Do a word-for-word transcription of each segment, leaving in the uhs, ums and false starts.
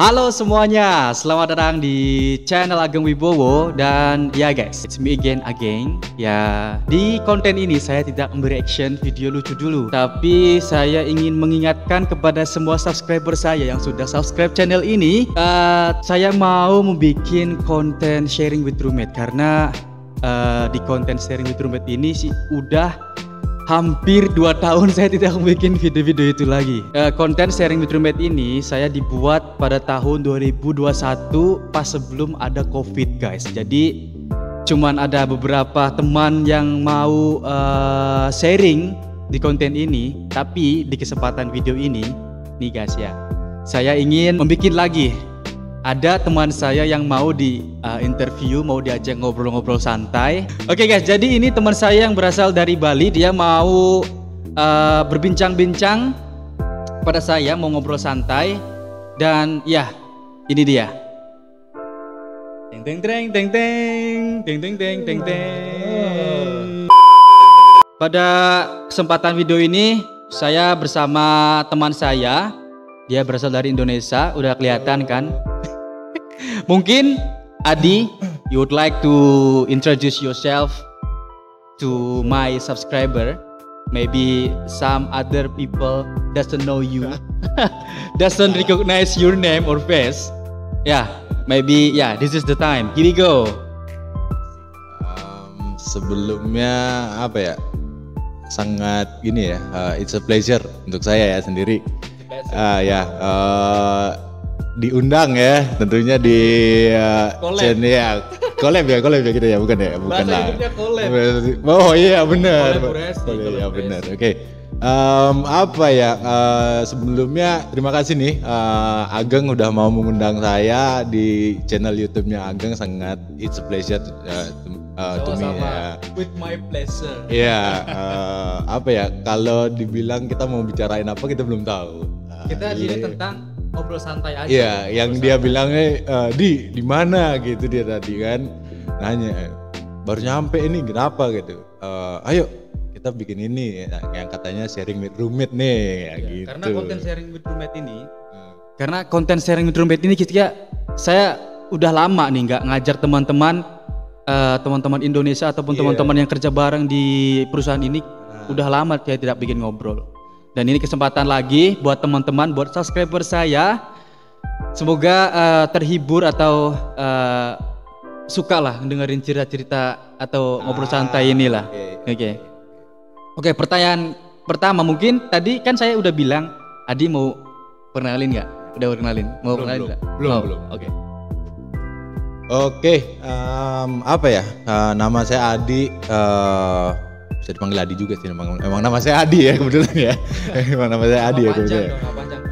Halo semuanya, selamat datang di channel Ageng Wibowo. Dan ya guys, it's me again, Ageng. Ya, di konten ini saya tidak mereaction video lucu dulu, tapi saya ingin mengingatkan kepada semua subscriber saya yang sudah subscribe channel ini. uh, Saya mau membuat konten sharing with roommate, karena uh, di konten sharing with roommate ini sih udah hampir dua tahun saya tidak bikin video-video itu lagi. E, konten sharing with roommate ini saya dibuat pada tahun dua ribu dua puluh satu pas sebelum ada COVID, guys. Jadi cuman ada beberapa teman yang mau e, sharing di konten ini, tapi di kesempatan video ini nih guys ya, saya ingin membuat lagi. Ada teman saya yang mau di uh, interview, mau diajak ngobrol-ngobrol santai. Oke guys, jadi ini teman saya yang berasal dari Bali. Dia mau uh, berbincang-bincang pada saya, mau ngobrol santai. Dan ya, ini dia. Teng teng teng teng teng teng teng teng teng. Pada kesempatan video ini saya bersama teman saya. Dia berasal dari Indonesia, udah kelihatan kan? Mungkin Adi, you would like to introduce yourself to my subscriber. Maybe some other people doesn't know you, doesn't recognize your name or face. Yeah, maybe yeah, this is the time. Here we go. Um, sebelumnya apa ya? Sangat gini ya. Uh, it's a pleasure untuk saya ya sendiri. Uh, ya. Yeah, uh, diundang ya tentunya di channel uh, ya collab ya collab ya kita ya bukan ya bukan lah oh iya benar iya benar oke apa ya uh, sebelumnya terima kasih nih uh, Ageng udah mau mengundang saya di channel YouTube-nya Ageng. Sangat it's a pleasure to, uh, to, uh, to me ya. With my pleasure ya yeah, uh, apa ya kalau dibilang kita mau bicarain apa kita belum tahu. Uh, kita di sini tentang ngobrol santai aja. Iya, yang dia santai. Bilangnya uh, di di mana gitu dia tadi kan nanya baru nyampe ini kenapa gitu. Uh, ayo kita bikin ini yang katanya sharing with roommate nih ya, ya, gitu. Karena konten sharing with roommate ini, hmm. karena konten sharing with roommate ini kita saya udah lama nih nggak ngajar teman-teman uh, teman-teman Indonesia ataupun yeah. teman-teman yang kerja bareng di perusahaan ini nah. udah lama saya tidak bikin ngobrol. Dan ini kesempatan lagi buat teman-teman, buat subscriber saya. Semoga uh, terhibur atau uh, suka lah dengerin cerita-cerita atau ah, ngobrol santai inilah. Oke. Okay. Oke, okay. okay, pertanyaan pertama mungkin tadi kan saya udah bilang, Adi mau perkenalin nggak? Udah perkenalin? Mau perkenalin nggak? Belum, belum. belum. Oke. Okay. Oke, okay, um, apa ya? Uh, nama saya Adi. Uh, bisa dipanggil Adi juga sih, emang, emang nama saya Adi ya kebetulan ya. Emang nama saya Adi ya kebetulan.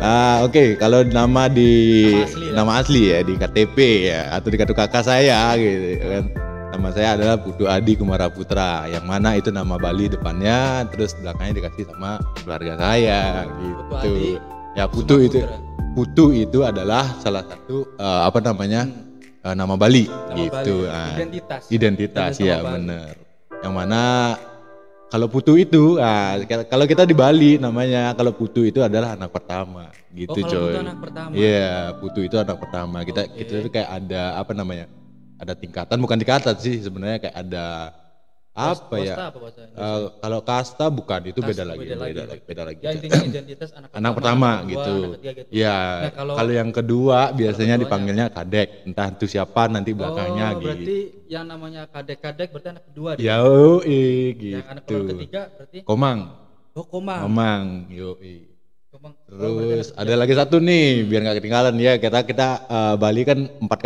Ah oke, okay. kalau nama di nama asli, nama asli ya di K T P ya atau di kartu kakak saya gitu kan. Nama saya adalah Putu Adi Kumara Putra, yang mana itu nama Bali depannya, terus belakangnya dikasih sama keluarga saya gitu. Ya Putu itu, Putu itu adalah salah satu uh, apa namanya uh, nama Bali gitu. Identitas. Identitas ya benar. Yang mana kalau Putu itu, nah, kalau kita di Bali namanya, kalau Putu itu adalah anak pertama, gitu oh, coy. Iya, yeah, Putu itu anak pertama. Kita okay. kita itu kayak ada apa namanya? Ada tingkatan, bukan tingkatan sih sebenarnya, kayak ada apa Kosta, ya? Apa uh, kalau kasta bukan itu kasta beda, beda lagi, beda, beda lagi, beda lagi. Ya, identitas anak, anak pertama, pertama gitu. Iya. Gitu. Yeah, nah, kalau, kalau yang kedua biasanya dipanggilnya kadek, entah itu siapa nanti belakangnya oh, gitu. Berarti yang namanya kadek-kadek berarti anak kedua dia. Yoi gitu. Yang anak ketiga berarti komang. Oh, komang. Komang, yoi. Komang. Terus oh, ada lagi satu nih biar nggak ketinggalan ya. Kita kita uh, Bali kan empat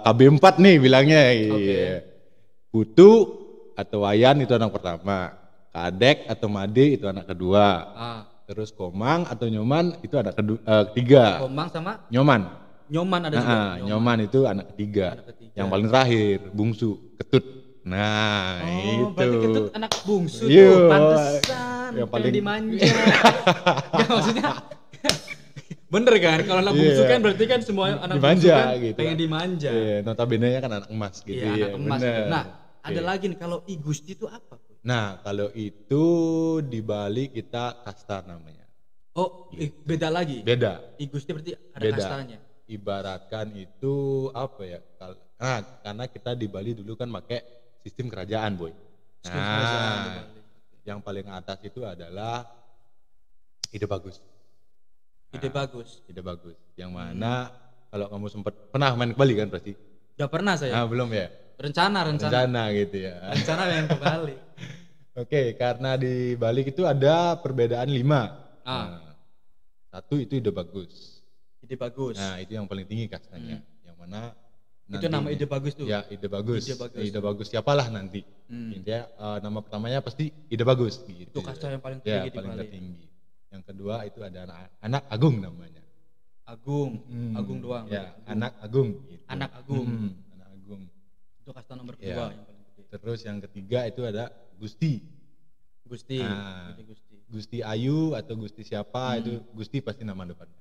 K B empat nih bilangnya. Iya. Okay. Putu atau Wayan itu anak pertama. Kadek atau Made itu anak kedua. Ah. Terus komang atau nyoman itu anak kedua, uh, ketiga. Komang sama nyoman. Nyoman ada nah, juga. Nyoman. Nyoman itu anak ketiga. anak ketiga. Yang paling terakhir bungsu, ketut. Nah, oh, itu. Berarti ketut anak bungsu tuh, pantesan. Yang paling dimanja. Ya, maksudnya bener kan? Kalau anak yeah. bungsu kan berarti kan semua anak dimanja, bungsu kan gitu. Pengen dimanja. Iya, yeah, notabene-nya kan anak emas gitu yeah, ya. Anak emas. Bener. Nah, okay. ada lagi nih kalau I Gusti itu apa? Nah, kalau itu di Bali kita kasta namanya. Oh, gitu. Beda lagi. Beda. I Gusti berarti ada beda. Kastanya. ibaratkan itu apa ya, nah, karena kita di Bali dulu kan pakai sistem kerajaan, Boy. Nah, kerajaan yang paling atas itu adalah Ida Bagus. Nah, Ida Bagus. Ida Bagus. Yang mana hmm. kalau kamu sempat pernah main ke Bali kan pasti? Udah pernah saya. Nah, belum ya? Rencana, rencana. Rencana gitu ya. Rencana yang ke Bali. Oke, karena di Bali itu ada perbedaan lima. Ah. Nah, satu itu Ida Bagus. Ide Bagus. Nah, itu yang paling tinggi kastanya. Hmm. Yang mana itu nama Ide Bagus tuh. Ya, Ide Bagus. Ide Bagus, Ide Bagus siapalah nanti. Hmm. Intinya uh, nama pertamanya pasti Ide Bagus gitu. Itu kasta yang paling tinggi ya, di paling Bali. Tertinggi. Yang kedua itu ada anak, anak Agung namanya. Agung, hmm. Agung doang. Ya, Agung. Anak Agung gitu. Anak Agung. Hmm. Anak Agung. Itu kasta nomor kedua ya, yang paling tinggi. Terus yang ketiga itu ada Gusti. Gusti. Nah, Gusti. Gusti Ayu atau Gusti siapa hmm. itu Gusti pasti nama depannya.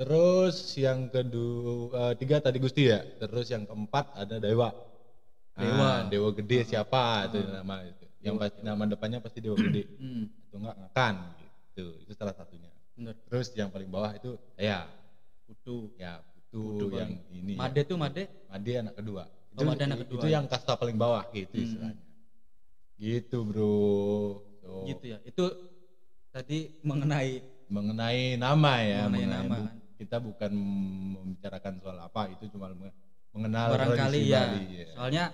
Terus yang kedua, uh, tiga tadi Gusti ya. Terus yang keempat ada Dewa. Dewa, ah, Dewa Gede ah, siapa ah, itu nama itu. Yang dewa, pasti dewa. Nama depannya pasti Dewa Gede. Itu enggak Kan gitu. Itu salah satunya. Bener. Terus yang paling bawah itu ya Putu. Ya, Putu, Putu yang paling. Ini. Made ya. Tuh Made. Made anak kedua. Itu, oh, Made anak kedua. Itu yang kasta paling bawah gitu hmm. istilahnya. Gitu, Bro. So, gitu ya. Itu tadi mengenai mengenai nama ya, mengenai, mengenai nama. Bu- kita bukan membicarakan soal apa, itu cuma mengenal barangkali ya. Bali, ya. Soalnya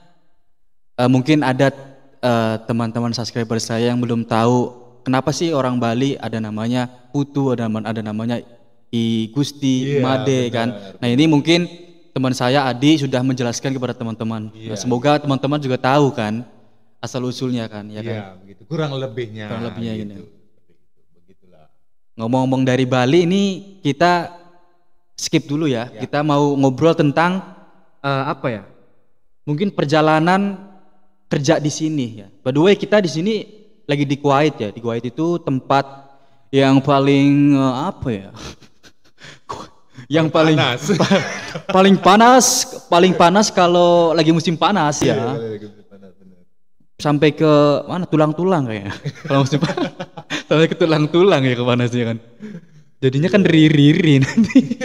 uh, mungkin ada uh, teman-teman subscriber saya yang belum tahu kenapa sih orang Bali ada namanya Putu, ada ada namanya I Gusti, yeah, Made benar. Kan. Nah, ini mungkin teman saya Adi sudah menjelaskan kepada teman-teman. Yeah. Nah, semoga teman-teman juga tahu kan asal usulnya kan, ya yeah, kan. Iya, begitu. Kurang lebihnya. Kurang lebihnya gitu. Ini. Begitulah. Ngomong-ngomong dari Bali ini kita skip dulu ya. ya. Kita mau ngobrol tentang uh, apa ya? Mungkin perjalanan kerja di sini ya. By the way, kita di sini lagi di Kuwait ya. Di Kuwait itu tempat yang paling uh, apa ya? yang paling panas. Pa- paling panas, paling panas kalau lagi musim panas ya. ya. Sampai ke mana? Tulang-tulang kayaknya. Kalau musim panas. Sampai ke tulang-tulang ya kepanasnya kan. Jadinya kan riri-riri nanti.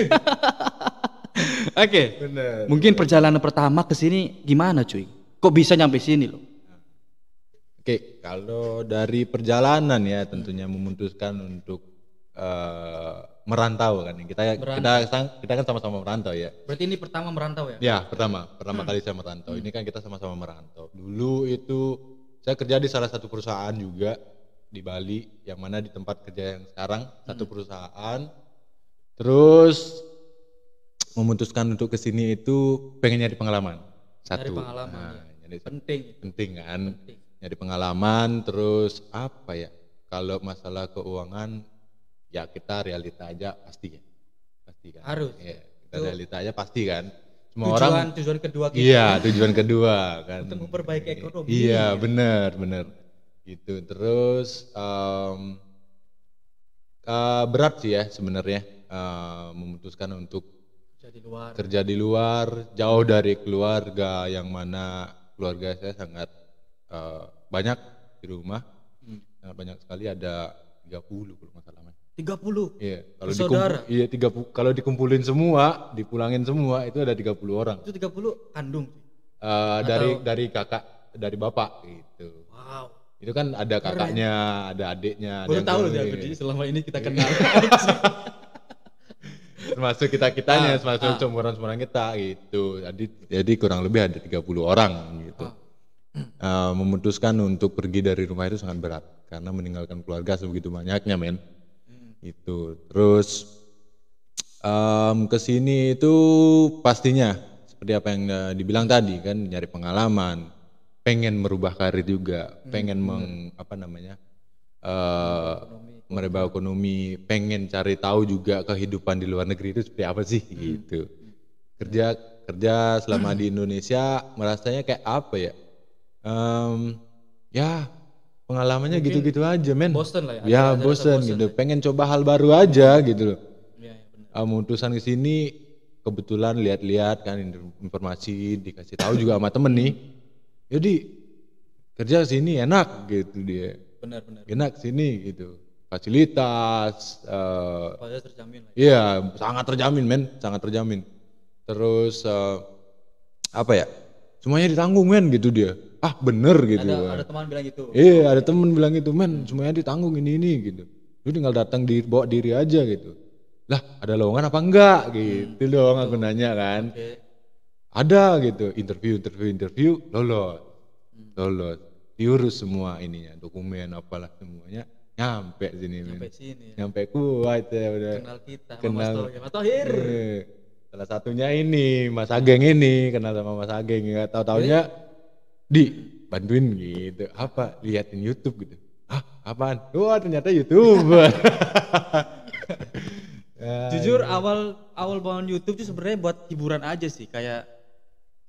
Oke. Okay. Mungkin bener. Perjalanan pertama ke sini gimana, cuy? Kok bisa nyampe sini loh? Oke, okay. Kalau dari perjalanan ya tentunya memutuskan untuk uh, merantau kan. Kita merantau. kita kita kan sama-sama merantau ya. Berarti ini pertama merantau ya? Ya, pertama. Pertama hmm. kali saya merantau. Hmm. Ini kan kita sama-sama merantau. Dulu itu saya kerja di salah satu perusahaan juga. Di Bali, yang mana di tempat kerja yang sekarang hmm. satu perusahaan, terus memutuskan untuk kesini itu pengen nyari pengalaman satu, nyari pengalaman, nah, ya. nyari penting, penting kan, penting. Nyari pengalaman, terus apa ya? Kalau masalah keuangan, ya kita realita aja pasti ya, pasti kan, harus, ya, kita itu realita aja pasti kan. Semua tujuan, orang tujuan kedua kita, iya tujuan kedua kan, untuk memperbaiki ekonomi, iya benar benar. Gitu terus um, uh, berat sih ya sebenarnya uh, memutuskan untuk kerja di luar. kerja di luar jauh dari keluarga, yang mana keluarga saya sangat uh, banyak di rumah hmm. nah, banyak sekali, ada tiga puluh kalau nggak salah. tiga puluh Iya, kalau dikumpu, iya tiga puluh kalau dikumpulin semua, dipulangin semua itu ada tiga puluh orang. Itu tiga puluh kandung uh, dari dari kakak, dari bapak gitu. Wow. Itu kan ada kakaknya, keren. Ada adiknya. Baru tahu loh ya, selama ini kita kenal. Termasuk kita-kitanya, ah, termasuk ah. seumuran-umuran kita gitu. Jadi, jadi kurang lebih ada tiga puluh orang gitu. Ah. Uh, memutuskan untuk pergi dari rumah itu sangat berat. Karena meninggalkan keluarga sebegitu banyaknya men. Hmm. Itu. Terus um, kesini itu pastinya seperti apa yang uh, dibilang tadi kan, nyari pengalaman. Pengen merubah karir juga, pengen hmm. meng, apa namanya, uh, merubah ekonomi, pengen cari tahu juga kehidupan di luar negeri itu seperti apa sih hmm. gitu. Kerja kerja selama hmm. di Indonesia merasanya kayak apa ya? Um, ya pengalamannya mungkin gitu-gitu aja men. Bosen lah ya. Ya bosen gitu. Ya. Pengen coba hal baru aja gitu loh. Ya, ya, benar. Uh, memutusan kesini kebetulan lihat-lihat kan informasi, dikasih tahu juga sama temen nih. Jadi kerja sini enak gitu dia. Benar benar. Enak sini gitu. fasilitas, uh, terjamin. Iya, sangat terjamin men, sangat terjamin. Terus uh, apa ya? Semuanya ditanggung men gitu dia. Ah bener gitu. Ada, ada teman bilang gitu. Iya, ada teman bilang gitu men. Semuanya ditanggung ini ini gitu. Lu tinggal datang di bawa diri aja gitu. Lah ada lowongan apa enggak gitu hmm, dong aku nanya kan. Okay. Ada gitu interview interview interview lolos hmm. lolos diurus semua ininya dokumen apalah semuanya nyampe sini nyampe men. sini nyampe Kuwait ya udah kenal kita kenal sama Mas Thohir. Eh, salah satunya ini Mas Ageng ini kenal sama Mas Ageng nggak tahu taunya di bantuin gitu apa liatin YouTube gitu ah apaan wah ternyata YouTuber. Ya, jujur ya. awal awal bangun YouTube tuh sebenarnya buat hiburan aja sih, kayak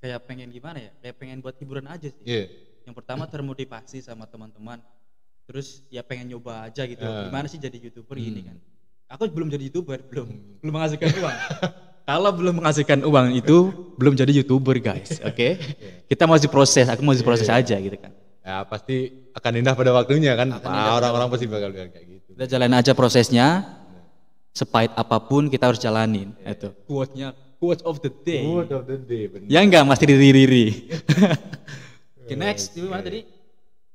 kayak pengen gimana ya, kayak pengen buat hiburan aja sih. Yeah. Yang pertama termotivasi sama teman-teman, terus ya pengen nyoba aja gitu. Uh. Gimana sih jadi YouTuber hmm. gini kan? Aku belum jadi YouTuber, belum belum menghasilkan uang. Kalau belum menghasilkan uang itu belum jadi YouTuber guys, oke? Okay? Yeah. Kita masih proses, aku masih proses yeah. aja gitu kan. Ya pasti akan indah pada waktunya kan. Orang-orang pasti bakal bilang kayak gitu. Kita jalan aja prosesnya. Sepahit apapun kita harus jalanin. Yeah. Itu quote-nya, quote of the day. Quote of the day. Bener. Ya enggak Mas Riri-Riri. Okay, next, itu okay. Mana tadi?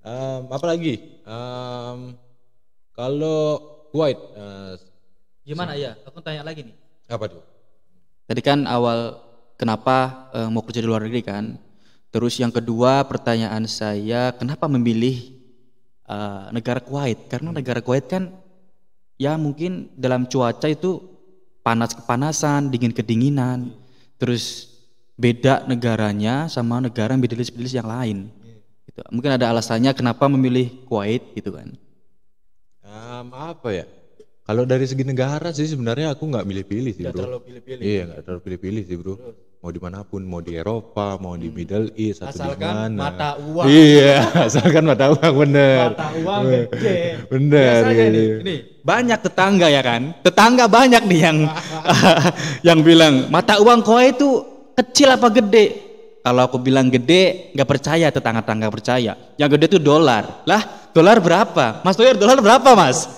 Um, apa lagi? Um, kalau Kuwait uh, gimana ya? Aku tanya lagi nih. Apa tuh? Tadi kan awal kenapa uh, mau kerja di luar negeri kan? Terus yang kedua pertanyaan saya, kenapa memilih uh, negara Kuwait? Karena hmm. negara Kuwait kan ya mungkin dalam cuaca itu panas kepanasan, dingin kedinginan, yeah. terus beda negaranya sama negara bidelis-bidelis yang lain. Yeah. Gitu. Mungkin ada alasannya kenapa memilih Kuwait gitu kan? Um, apa ya? Kalau dari segi negara sih sebenarnya aku nggak pilih-pilih sih bro. Gak terlalu pilih-pilih. Iya nggak terlalu pilih-pilih sih bro. Terus. Mau dimanapun, mau di Eropa, mau di Middle East, atau asalkan di mana. Mata uang. Iya, asalkan mata uang bener. Mata uang gede. Bener. Biasanya ini, ini banyak tetangga ya kan. Tetangga banyak nih yang yang bilang mata uang kowe itu kecil apa gede. Kalau aku bilang gede, nggak percaya tetangga-tetangga percaya. Yang gede itu dolar. Lah, dolar berapa? Mas Thohir, dolar berapa mas?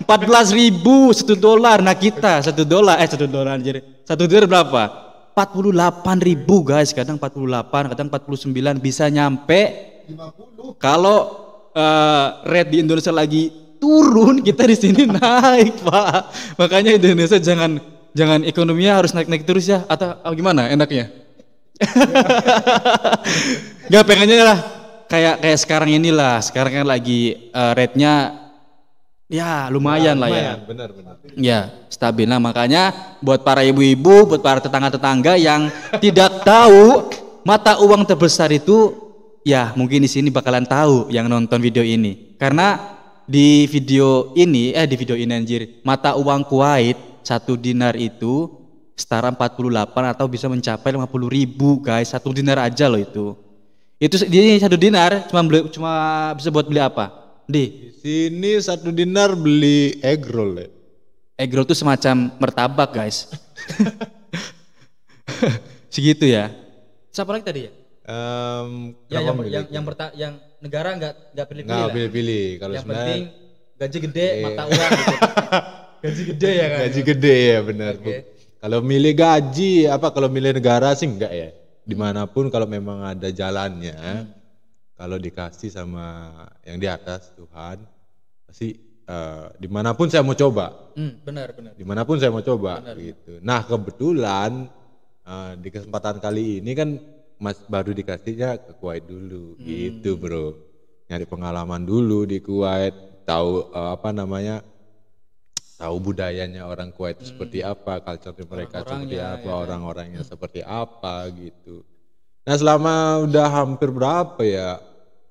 Empat belas ribu satu dolar. Nah kita satu dolar, eh satu dolar jadi satu dolar berapa? empat puluh delapan ribu guys, kadang empat puluh delapan, kadang empat puluh sembilan, bisa nyampe lima puluh. Kalau uh, rate di Indonesia lagi turun, kita di sini naik pak. Makanya Indonesia jangan jangan ekonominya harus naik-naik terus ya, atau oh, gimana enaknya? Gak pengennya lah kayak kayak sekarang inilah, sekarang kan lagi uh, rate-nya ya lumayan nah, lah lumayan, ya. Benar, benar. Ya stabil. Nah makanya buat para ibu-ibu, buat para tetangga-tetangga yang tidak tahu mata uang terbesar itu, ya mungkin di sini bakalan tahu yang nonton video ini. Karena di video ini, eh di video ini anjir, mata uang Kuwait satu dinar itu setara empat puluh delapan atau bisa mencapai lima puluh ribu guys, satu dinar aja loh itu. Itu jadi satu dinar cuma beli, cuma bisa buat beli apa? Di sini satu dinar beli egg roll ya. Egg roll itu semacam martabak guys. Segitu ya. Siapa lagi tadi ya? Um, ya yang, yang, yang, yang negara nggak nggak pilih-pilih. Nggak pilih-pilih. Kalau yang sebenarnya, penting gaji gede eh. mata uang. Gitu. Gaji gede ya kan. Gaji gede ya benar. Okay. Kalau milih gaji apa? Kalau milih negara sih enggak ya. Dimanapun kalau memang ada jalannya. Hmm. Kalau dikasih sama yang di atas Tuhan, pasti uh, dimanapun saya mau coba. Hmm, benar, benar. Dimanapun saya mau coba, benar, gitu. Nah kebetulan uh, di kesempatan kali ini kan Mas baru dikasihnya ke Kuwait dulu, hmm. gitu bro. Nyari pengalaman dulu di Kuwait, tahu uh, apa namanya, tahu budayanya orang Kuwait hmm. seperti apa, culture-nya mereka seperti apa, ya, orang-orangnya ya. seperti apa gitu. Nah selama udah hampir berapa ya?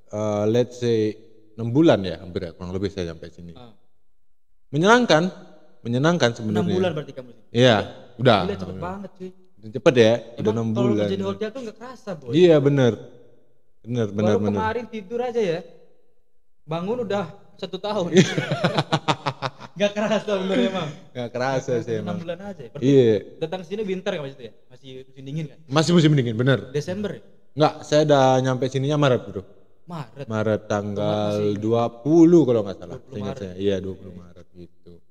Uh, let's say enam bulan ya, hampir ya, kurang lebih saya sampai sini. Ah. Menyenangkan, menyenangkan sebenarnya. enam bulan berarti kamu sih? Iya, udah. Gila, cepet banget cuy. Cepet ya, emang udah enam bulan. Kalau jadi hotel tuh gak kerasa boy. Iya bener, bener, bener. Baru bener. Kemarin tidur aja ya, bangun udah satu tahun. Gak kerasa bener emang. Gak kerasa sih emang. enam bulan aja ya. Iya. Datang sini winter gak maksudnya? Masih musim dingin kan? Masih musim dingin bener. Desember ya? Enggak, saya udah nyampe sininya Maret bro. Maret. Maret tanggal Maret dua puluh kalau nggak salah. Ingat saya. Iya, dua puluh Maret gitu.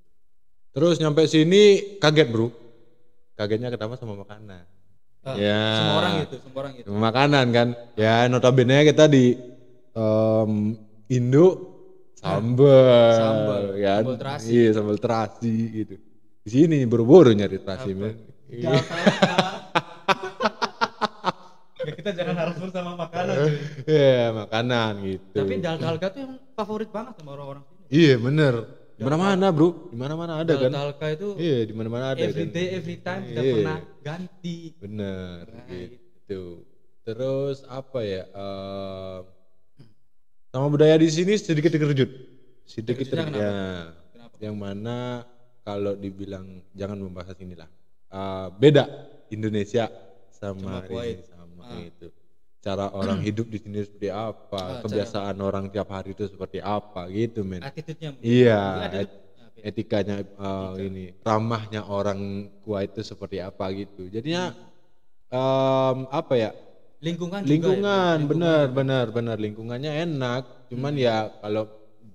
Terus nyampe sini kaget, Bro. Kagetnya ketambah sama makanan. Ah, ya. Semua orang gitu, semua orang gitu. Makanan kan. Ya, notabene kita di um, Indo sambal. Sambal kan. Sambal terasi. Iya, sambal terasi gitu. Di sini buru-buru nyari terasi, men. Iya. Kita jangan harus bersama makanan. Iya, makanan gitu. Tapi dal-dalga tuh yang favorit banget sama orang-orang sini. Iya, bener. Di mana-mana, Bro. Di mana-mana ada kan. Dal-dalga itu. Iya, di mana-mana ada. Every day, every time, tidak pernah ganti. Bener gitu. Terus apa ya? Sama budaya di sini sedikit terkejut. Sedikit terkejut. Yang mana kalau dibilang jangan membahas inilah. Beda Indonesia sama Kuwait. Ah. Itu cara orang hidup di sini seperti apa, ah, kebiasaan cara orang tiap hari itu seperti apa gitu, men. Attitude-nya, iya, et etikanya uh, Etika. Ini ramahnya orang Kuwait itu seperti apa gitu. Jadinya um, apa ya? Lingkungan, lingkungan, juga ya, bener, lingkungan. bener, bener, lingkungannya enak. Cuman hmm. ya kalau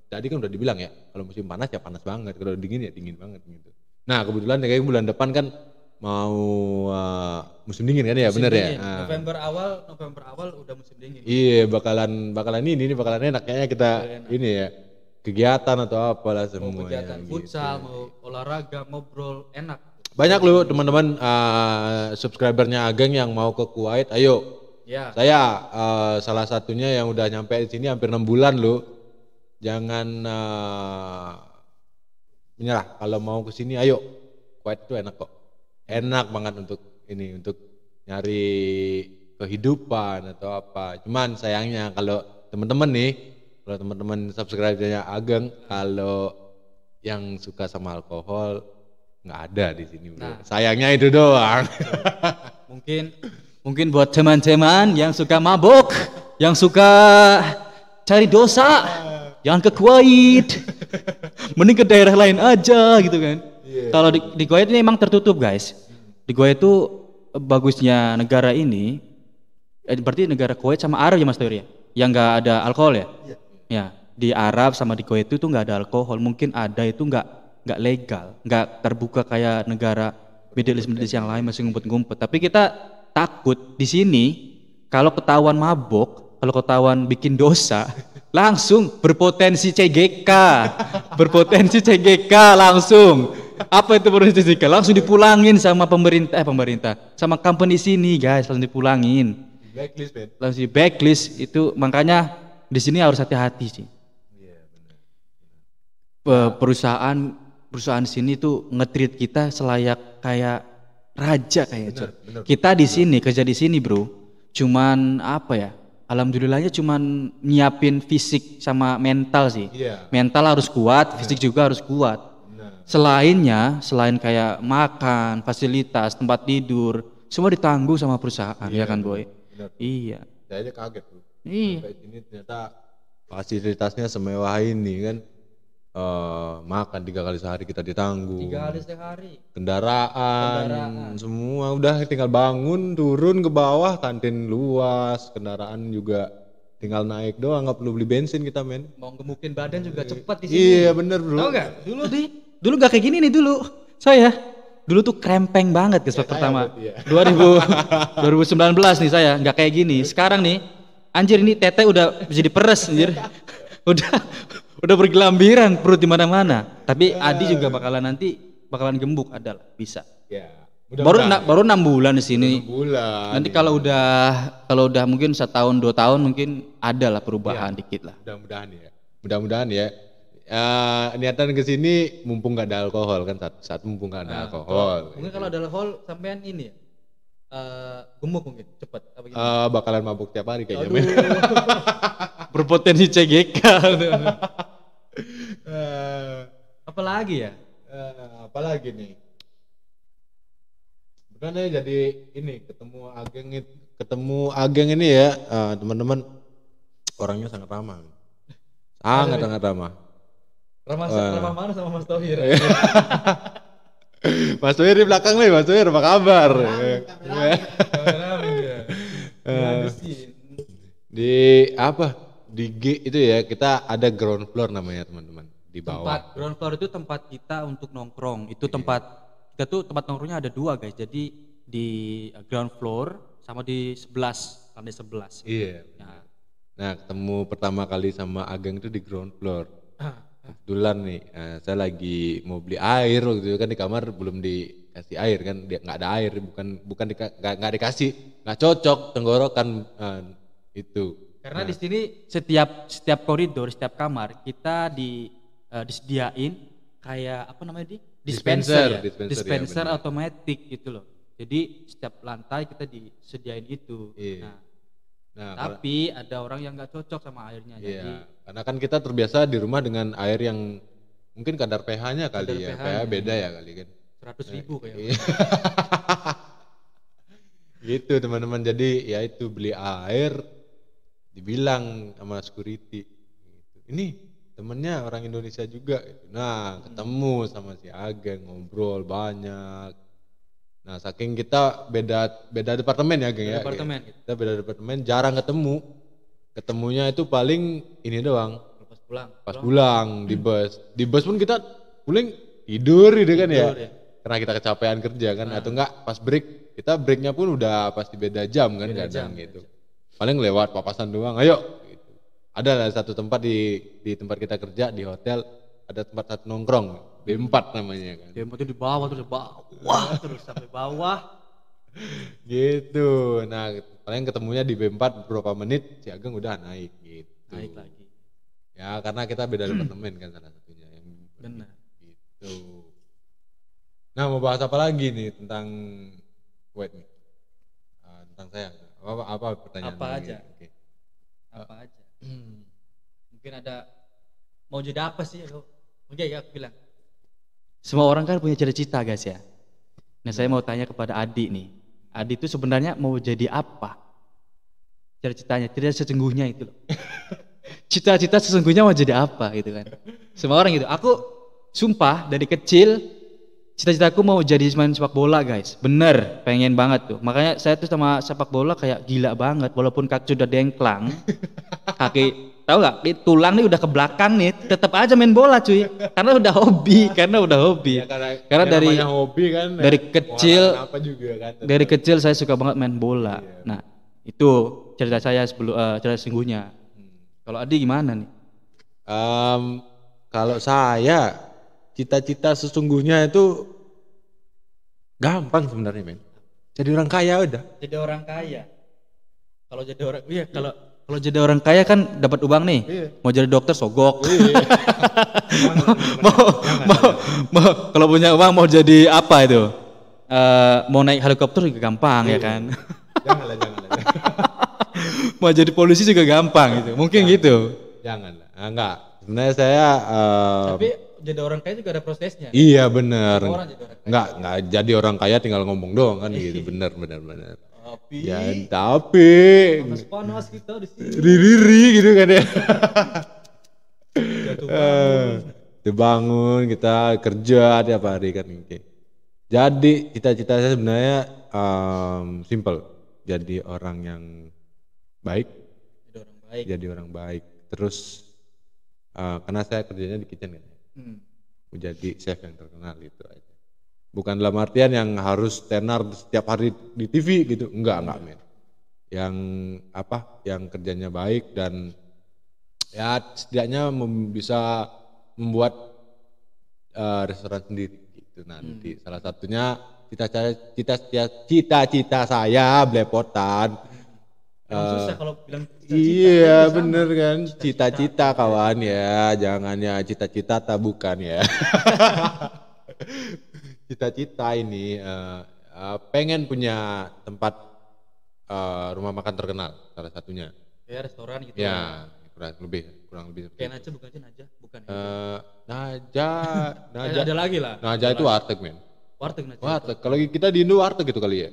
tadi kan udah dibilang ya, kalau musim panas ya panas banget, kalau dingin ya dingin banget gitu. Nah kebetulan kayak bulan depan kan mau uh, musim dingin kan ya, musim bener dingin. ya. November awal, November awal udah musim dingin. Iya, bakalan bakalan ini, ini bakalan enak kayaknya kita enak. ini ya kegiatan atau apalah semuanya. Mau kegiatan futsal, gitu. Mau olahraga, ngobrol enak. Banyak loh teman-teman uh, subscribernya Ageng yang mau ke Kuwait. Ayo, ya. Saya uh, salah satunya yang udah nyampe di sini hampir enam bulan loh. Jangan uh, menyerah kalau mau ke sini. Ayo, Kuwait itu enak kok. Enak banget untuk ini, untuk nyari kehidupan atau apa. Cuman sayangnya kalau teman-teman nih, kalau teman-teman subscribernya Ageng, kalau yang suka sama alkohol nggak ada di sini, Bro. Nah, sayangnya itu doang. Mungkin mungkin buat teman-teman yang suka mabuk, yang suka cari dosa, yang ke Kuwait, mending ke daerah lain aja gitu kan. Kalau di, di Kuwait ini emang tertutup, guys. Di Kuwait itu bagusnya negara ini, eh, berarti negara Kuwait sama Arab ya, Mas Thohir ya, yang nggak ada alkohol ya? Ya. Ya, di Arab sama di Kuwait itu tuh nggak ada alkohol. Mungkin ada itu nggak nggak legal, nggak terbuka kayak negara Middle East, Middle East yang lain masih ngumpet-ngumpet. Tapi kita takut di sini kalau ketahuan mabok, kalau ketahuan bikin dosa, langsung berpotensi C G K, berpotensi C G K langsung. Apa itu berhenti-henti? Langsung dipulangin sama pemerintah, eh, pemerintah, sama company sini, guys, langsung dipulangin. Blacklist, man. Langsung di blacklist itu, makanya di sini harus hati-hati sih. Yeah, bener. Perusahaan perusahaan sini tuh ngetreat kita selayak kayak raja kayak. Kita di sini kerja di sini, Bro. Cuman apa ya? Alhamdulillahnya cuman nyiapin fisik sama mental sih. Yeah. Mental harus kuat, fisik yeah. juga harus kuat. Selainnya, selain kayak makan, fasilitas, tempat tidur, semua ditanggung sama perusahaan, iya, ya kan, Boy? Bener. Iya. Saya aja kaget, Bro. Iya. Sampai sini ternyata fasilitasnya semewah ini kan, uh, makan tiga kali sehari kita ditanggung. Tiga kali sehari. Kendaraan, kendaraan, semua udah tinggal bangun, turun ke bawah, kantin luas, kendaraan juga. Tinggal naik doang, nggak perlu beli bensin kita, men. Mau gemukin badan juga cepat di sini. Iya, bener, Bro. Tahu nggak? Dulu di, dulu nggak kayak gini nih dulu. Saya, dulu tuh krempeng banget guys, ya, pertama. Ya. dua ribu sembilan belas nih saya, nggak kayak gini. Sekarang nih, anjir ini tete udah jadi peres, anjir. Udah, udah bergelambiran perut di mana-mana. Tapi ya. Adi juga bakalan nanti bakalan gembuk adalah bisa. Ya. Udah baru enam, baru enam bulan di sini. Bulan, Nanti ya. kalau udah kalau udah mungkin setahun dua tahun mungkin ada lah perubahan ya, dikit lah. Mudah-mudahan ya. Mudah-mudahan ya. Uh, niatan ke sini mumpung nggak ada alkohol kan, saat, saat mumpung nggak ada nah, alkohol. Gitu. Mungkin kalau ada alkohol sampean ini ya. Uh, gemuk mungkin cepet. Apa gitu? Uh, bakalan mabuk tiap hari kayaknya. Berpotensi C G K. uh, apalagi ya? Uh, apalagi nih? Karena jadi ini ketemu Ageng ketemu Ageng ini ya uh, teman-teman orangnya sangat ramah, sangat sangat ramah. Ramah, uh, ramah mana sama Mas Thohir? Mas Thohir di belakang nih, Mas Thohir apa kabar? Di apa? di G itu ya, kita ada ground floor namanya teman-teman di bawah. Tempat ground floor itu tempat kita untuk nongkrong. Itu yeah. tempat kita tuh tempat nongkrongnya ada dua guys. Jadi di ground floor sama di sebelas, lantai sebelas. Iya. Yeah. Nah. nah, ketemu pertama kali sama Ageng itu di ground floor. Kebetulan nih, nah, saya lagi mau beli air waktu itu kan di kamar belum dikasih air kan, dia nggak ada air, bukan bukan nggak di, dikasih, nggak cocok tenggorokan uh, itu. Karena nah. di sini setiap setiap koridor, setiap kamar kita di uh, disediain kayak apa namanya di dispenser, dispenser, ya? dispenser, dispenser ya, otomatis gitu loh. Jadi setiap lantai kita disediain itu. Iya. Nah, nah, tapi kalau, ada orang yang nggak cocok sama airnya. Iya. Jadi karena kan kita terbiasa di rumah dengan air yang mungkin kadar pH-nya kali kadar ya, pH, pH beda ya, ya kali kan. seratus ribu kayak. Iya. Gitu teman-teman. Jadi ya itu beli air. Dibilang sama security, ini temennya orang Indonesia juga. Nah ketemu sama si Ageng, ngobrol banyak. Nah saking kita beda beda departemen ya Ageng ya, departemen. Kita beda departemen, jarang ketemu. Ketemunya itu paling ini doang. Pas pulang. Pas pulang di bus, di bus pun kita paling tidur gitu kan ya. ya. Karena kita kecapean kerja kan, nah. atau enggak pas break kita breaknya pun udah pasti beda jam kan beda kadang jam, gitu. Paling lewat papasan doang, ayo. Ada satu tempat di di tempat kita kerja di hotel, ada tempat satu nongkrong, B empat namanya kan. B empat itu di bawah terus bawah terus sampai bawah. Gitu. Nah, paling ketemunya di B empat beberapa menit si Ageng udah naik gitu. Naik lagi. Ya, karena kita beda departemen kan salah satunya yang benar. Gitu. Nah, mau bahas apa lagi nih tentang Kuwait nih? Uh, tentang saya. Apa, apa pertanyaan apa aja okay. apa uh, aja mungkin ada mau jadi apa sih lo mungkin ya aku bilang semua orang kan punya cita-cita guys ya. Nah saya mau tanya kepada Adi nih, Adi itu sebenarnya mau jadi apa cita-citanya, cita sesungguhnya itu loh. Cita-cita sesungguhnya mau jadi apa gitu kan, semua orang gitu. Aku sumpah dari kecil cita-citaku mau jadi pemain sepak bola guys, bener, pengen banget tuh. Makanya saya tuh sama sepak bola kayak gila banget, walaupun kaki udah dengklang, kaki tahu nggak, tulang nih udah ke belakang nih, tetap aja main bola cuy, karena udah hobi, karena udah hobi. Ya, karena, karena dari hobi kan, dari kecil, juga, kan, dari kecil saya suka banget main bola. Iya. Nah itu cerita saya sebelum uh, cerita sesungguhnya. Hmm. Kalau Adi gimana nih? Um, kalau saya. Cita-cita sesungguhnya itu gampang sebenarnya men. Jadi orang kaya udah. Jadi orang kaya. Kalau jadi orang, iya kalau kalau jadi orang kaya kan dapat uang nih. Iya. Mau jadi dokter sogok. Iya. mau, mau, mau, kalau punya uang mau jadi apa itu? Uh, mau naik helikopter juga gampang iya. ya kan. Janganlah, janganlah. Mau jadi polisi juga gampang gitu. Mungkin jangan, gitu. Janganlah. Nah, enggak. Sebenarnya saya. Uh, Tapi jadi orang kaya juga ada prosesnya. Iya benar. Enggak enggak jadi orang kaya tinggal ngomong doang kan gitu. Benar benar benar. Tapi ya, tapi panas-panas kita di sini. Riri gitu kan ya. Jatuh bangun. Jatuh bangun kita kerja tiap hari kan. Jadi cita-cita saya sebenarnya um, simple. Jadi orang yang baik. Jadi orang baik. Jadi orang baik. Terus uh, karena saya kerjanya di kitchen kan. Hmm. Jadi chef yang terkenal itu aja. Bukan dalam artian yang harus tenar setiap hari di T V gitu, enggak enggak men. Yang apa? Yang kerjanya baik dan ya setidaknya mem- bisa membuat uh, restoran sendiri gitu nanti. Hmm. Salah satunya cita-cita cita-cita saya belepotan. Uh, susah kalau bilang cita-cita, iya bener sama. Kan cita-cita, cita-cita kawan ya, jangan ya cita-cita tak bukan ya. Cita-cita ini uh, uh, pengen punya tempat uh, rumah makan terkenal salah satunya ya, restoran gitu ya, ya. kurang lebih kurang lebih kayak Naja, bukan Naja bukan uh, Naja Naja ada lagi lah Naja itu warteg men, warteg Naja warteg kalau kita di Indo warteg gitu kali ya.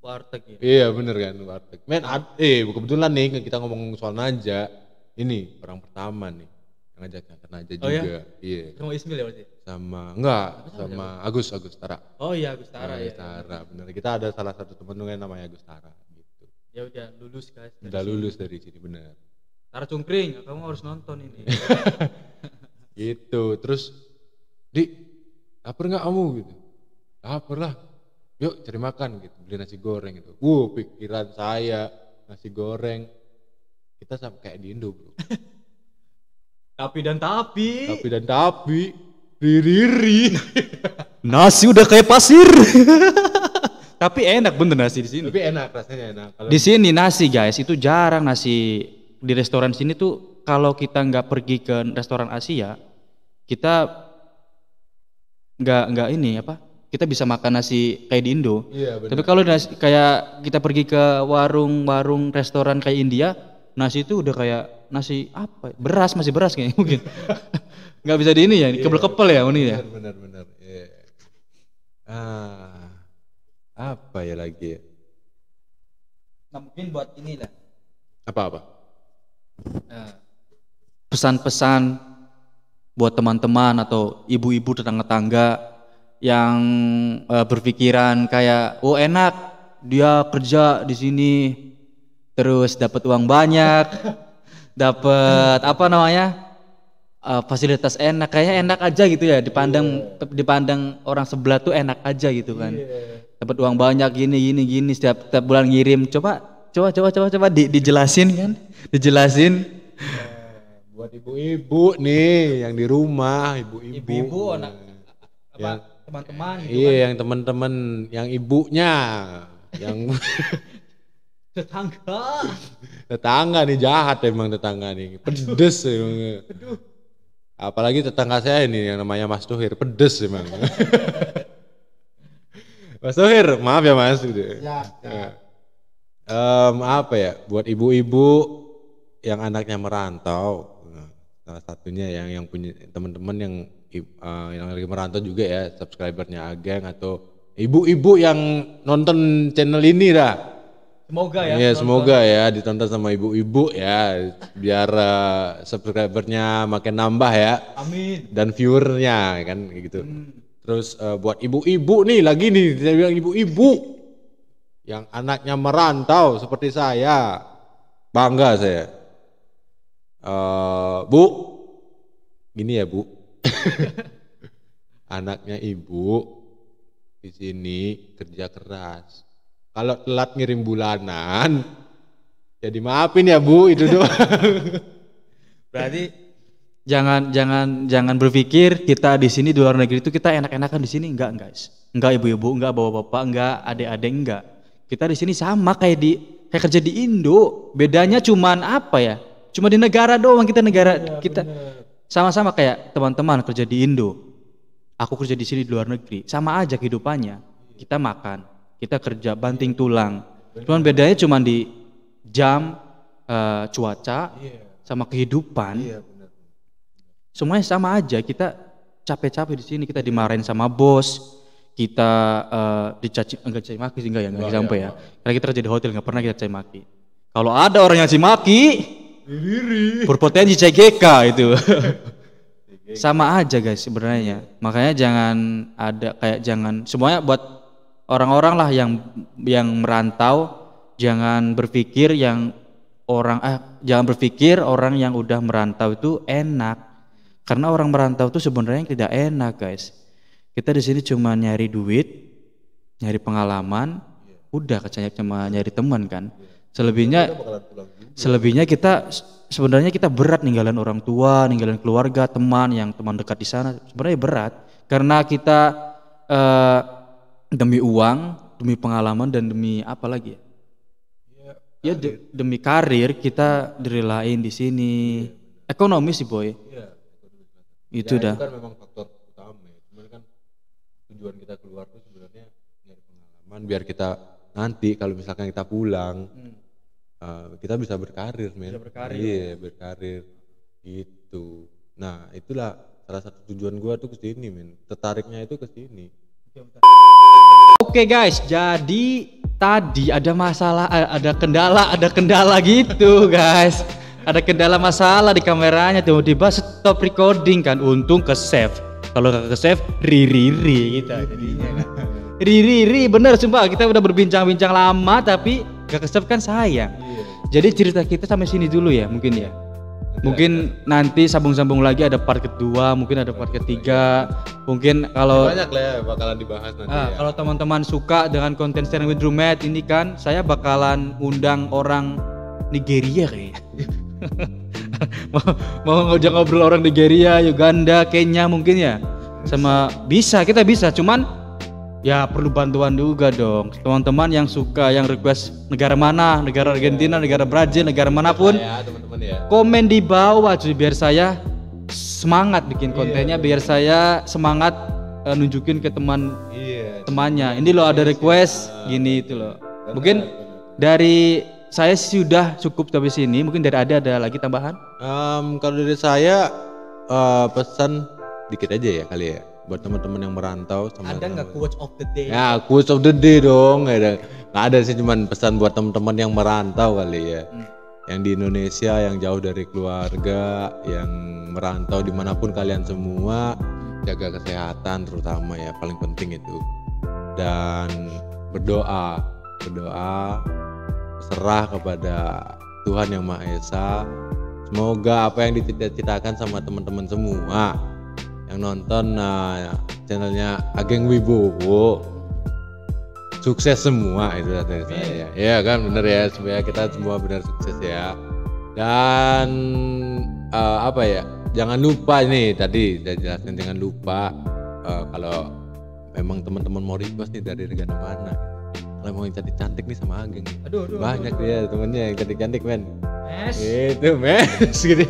Warteg ya? Iya bener kan warteg. Men, ad, eh kebetulan nih kita ngomong soal Naja, ini orang pertama nih yang ngajak ke Naja oh juga. Ya? Iya. Sama Ismail ya berarti? Sama enggak, sama, sama, sama Agus Agus Tara. Oh iya Agus Tara. Agus Tara, ya. Bener. Kita ada salah satu teman yang namanya Agus Tara gitu. Ya udah lulus guys. Udah sini. Lulus dari sini bener. Tara Cungkring, kamu harus nonton ini. Gitu, terus Di, lapar nggak kamu gitu? Lapar lah, yuk cari makan gitu, beli nasi goreng gitu. Wuh, pikiran saya, nasi goreng. Kita sama kayak di Indo bro. Tapi dan tapi. Tapi dan tapi, riri. Nasi udah kayak pasir. Tapi enak bener nasi di sini. Tapi enak, rasanya enak. Kalau di sini nasi guys itu jarang, nasi di restoran sini tuh kalau kita nggak pergi ke restoran Asia, kita nggak nggak ini apa? Kita bisa makan nasi kayak di Indo. Iya, bener. Tapi kalau nasi, kayak kita pergi ke warung-warung restoran kayak India, nasi itu udah kayak nasi apa? Beras, masih beras kayaknya mungkin. Nggak bisa di ini ya, iya, kebel-kebel ya ini ya. Bener bener. Iya. Ah. Apa ya lagi ya? Nah, mungkin buat inilah. Apa-apa? Nah, pesan-pesan buat teman-teman atau ibu-ibu tetangga-tetangga yang uh, berpikiran kayak, oh enak dia kerja di sini terus dapat uang banyak, dapat apa namanya uh, fasilitas enak, kayaknya enak aja gitu ya, dipandang yeah. dipandang orang sebelah tuh enak aja gitu kan. Yeah. Dapat uang banyak gini gini gini setiap, setiap bulan ngirim, coba coba coba coba coba di, dijelasin kan dijelasin nah, buat ibu-ibu nih yang di rumah, ibu-ibu ibu-ibu anak apa teman-teman gitu iya kan. Yang teman-teman yang ibunya yang tetangga tetangga nih jahat emang tetangga nih pedes emang. Apalagi tetangga saya ini yang namanya Mas Thohir pedes emang. Mas Thohir, maaf ya Mas. Ya, ya. Um, apa ya, buat ibu-ibu yang anaknya merantau, salah satunya yang yang punya teman-teman yang uh, yang lagi merantau juga ya, subscribernya Ageng atau ibu-ibu yang nonton channel ini dah. Semoga ya. Iya, semoga ya ditonton sama ibu-ibu ya, biar uh, subscribernya makin nambah ya. Amin. Dan viewernya kan gitu. Hmm. Terus uh, buat ibu-ibu nih lagi nih, saya bilang ibu-ibu yang anaknya merantau seperti saya, bangga saya. Uh, bu, gini ya bu, anaknya ibu di sini kerja keras. Kalau telat ngirim bulanan, jadi maafin ya bu itu doang. Berarti Jangan jangan jangan berpikir kita di sini di luar negeri itu kita enak-enakan di sini, enggak guys. Enggak ibu-ibu, enggak bapak-bapak, enggak adik-adik, enggak. Kita di sini sama kayak di kayak kerja di Indo. Bedanya cuman apa ya? Cuma di negara doang kita negara ya, kita bener. Sama-sama kayak teman-teman kerja di Indo. Aku kerja di sini di luar negeri, sama aja kehidupannya. Kita makan, kita kerja banting tulang. Cuman bedanya cuman di jam, uh, cuaca sama kehidupan. Ya. Semuanya sama aja, kita capek-capek di sini, kita dimarahin sama bos, kita uh, dicaci, enggak dicaci maki enggak ya, enggak sampai ya. Karena kita kerja di hotel enggak pernah kita caci maki. Kalau ada orang yang caci maki, berpotensi C G K itu. Sama aja guys sebenarnya. Makanya jangan ada kayak jangan semuanya buat orang-orang lah yang yang merantau, jangan berpikir yang orang ah jangan berpikir orang yang udah merantau itu enak. Karena orang merantau itu sebenarnya tidak enak guys. Kita di sini cuma nyari duit, nyari pengalaman, yeah. Udah kecanya cuma nyari teman kan. Yeah. Selebihnya, selebihnya kita sebenarnya kita berat ninggalin orang tua, ninggalin keluarga, teman yang teman dekat di sana sebenarnya berat. Karena kita uh, demi uang, demi pengalaman dan demi apa lagi ya? Yeah, ya de- demi karir kita direlain di sini. Yeah. Ekonomi sih boy. Yeah. Itu ya, dah. Itu kan memang faktor utama ya. Cuman kan tujuan kita keluar tuh sebenarnya nyari pengalaman biar kita nanti kalau misalkan kita pulang hmm. uh, kita bisa berkarir men. Bisa berkarir. Iya, berkarir. Gitu. Nah, itulah salah satu tujuan gua tuh ke sini men. Tertariknya itu ke sini. Oke guys, jadi tadi ada masalah ada kendala, ada kendala gitu guys. Ada kendala masalah di kameranya, tiba-tiba stop recording kan, untung ke save. Kalau nggak ke save, ri-ri-ri kita jadinya kan. Ri-ri-ri bener sumpah, kita udah berbincang-bincang lama tapi nggak ke save kan sayang. Jadi cerita kita sampai sini dulu ya mungkin ya. Mungkin ya, ya. Nanti sambung-sambung lagi ada part kedua, mungkin ada part ketiga. Mungkin kalau ya banyak lah ya, bakalan dibahas nanti. Nah, ya. Kalau teman-teman suka dengan konten Stand With Roommate ini kan, saya bakalan undang orang Nigeria kayaknya. mau mau ngajak ngobrol orang Nigeria, Uganda, Kenya mungkin ya. Sama bisa, kita bisa, cuman ya perlu bantuan juga dong. Teman-teman yang suka, yang request negara mana, negara Argentina, negara Brazil, negara manapun. Ya, teman-teman. Ya. Komen di bawah cuy, biar saya semangat bikin kontennya, yeah, biar saya semangat uh, nunjukin ke teman yeah, temannya. Ini loh ada request yeah, gini itu loh. Mungkin dari saya sudah cukup sampai sini. Mungkin dari ada ada lagi tambahan? Um, kalau dari saya uh, pesan dikit aja ya kali ya buat teman-teman yang merantau. Sama ada nggak quote of the day? Ya quote of the day dong. Nggak ada, nggak ada sih, cuman pesan buat teman-teman yang merantau kali ya. Hmm. Yang di Indonesia, yang jauh dari keluarga, yang merantau dimanapun kalian semua, jaga kesehatan terutama ya, paling penting itu. Dan berdoa, berdoa, serah kepada Tuhan Yang Maha Esa. Semoga apa yang dicita-citakan sama teman-teman semua yang nonton nah, channelnya Ageng Wibowo sukses semua itu dari saya. Ya kan bener ya, supaya kita semua benar sukses ya. Dan uh, apa ya? Jangan lupa nih tadi saya jelasin, jangan lupa uh, kalau memang teman-teman mau request nih dari negara mana. Kalau mau yang cantik-cantik nih sama Ageng. Aduh, aduh, banyak aduh, aduh. Ya temennya yang cantik-cantik men. Mes. Itu mes gitu.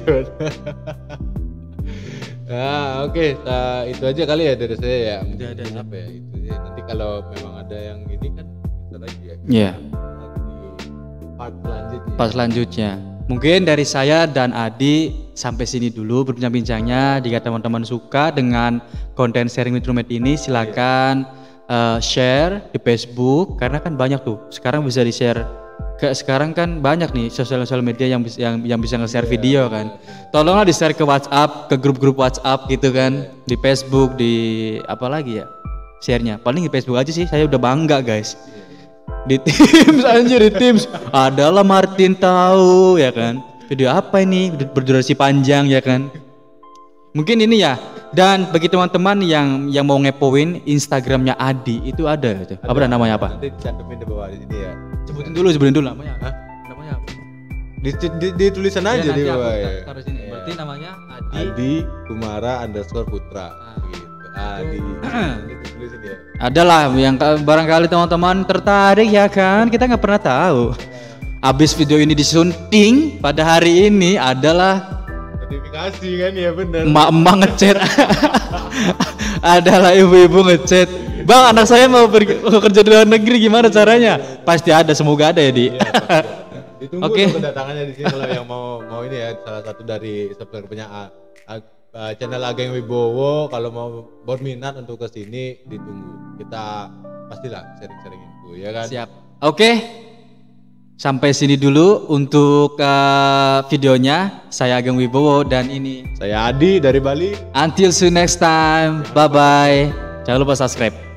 Nah, oke, okay. Nah, itu aja kali ya dari saya ya. Udah ada apa ya itu ya. Nanti kalau memang ada yang ini kan bisa lagi ya. Iya. Yeah. Part selanjutnya. Part selanjutnya. Mungkin dari saya dan Adi sampai sini dulu berbincang-bincangnya. Jika teman-teman suka dengan konten Sharing With Roommate ini, silakan yeah. uh, share di Facebook karena kan banyak tuh. Sekarang bisa di-share. Kayak sekarang kan banyak nih sosial-sosial media yang bisa yang, yang bisa nge-share yeah, video kan. Tolonglah di-share ke WhatsApp, ke grup-grup WhatsApp gitu kan, yeah. Di Facebook, di apa lagi ya? Share-nya. Paling di Facebook aja sih, saya udah bangga, guys. Yeah. Di Teams anjir, di Teams. Adalah Martin tahu ya kan. Video apa ini? Berdurasi panjang ya kan. Mungkin ini ya. Dan bagi teman-teman yang yang mau ngepoin Instagramnya Adi itu ada, ada apa ada, namanya apa? Nanti cantumin di bawah ini ya. Sebutin dulu, sebutin dulu namanya. Hah? Namanya apa? Di, di, di tulisan ya, aja di bawah ya. Taruh sini. Yeah. Berarti namanya Adi. Adi Kumara underscore Putra. Nah. Gitu. Adi. Ditulis ini ya. Adalah yang barangkali teman-teman tertarik ya kan? Kita nggak pernah tahu. Abis video ini disunting pada hari ini adalah. Notifikasi kan ya benar. Emak-emak ngechat. Adalah ibu-ibu ngechat. Bang, anak saya mau, ber- mau kerja di luar negeri gimana caranya? Pasti ada, semoga ada ya, Di. Iya, ditunggu okay. Kedatangannya di sini kalau yang mau mau ini ya salah satu dari subscriber punya A- A- A- channel Ageng Wibowo kalau mau berminat untuk ke sini ditunggu. Kita pastilah sharing-sharing info ya kan. Siap. Oke. Okay. Sampai sini dulu untuk uh, videonya. Saya Ageng Wibowo dan ini saya Adi dari Bali. Until see you next time. Bye bye. Jangan lupa subscribe.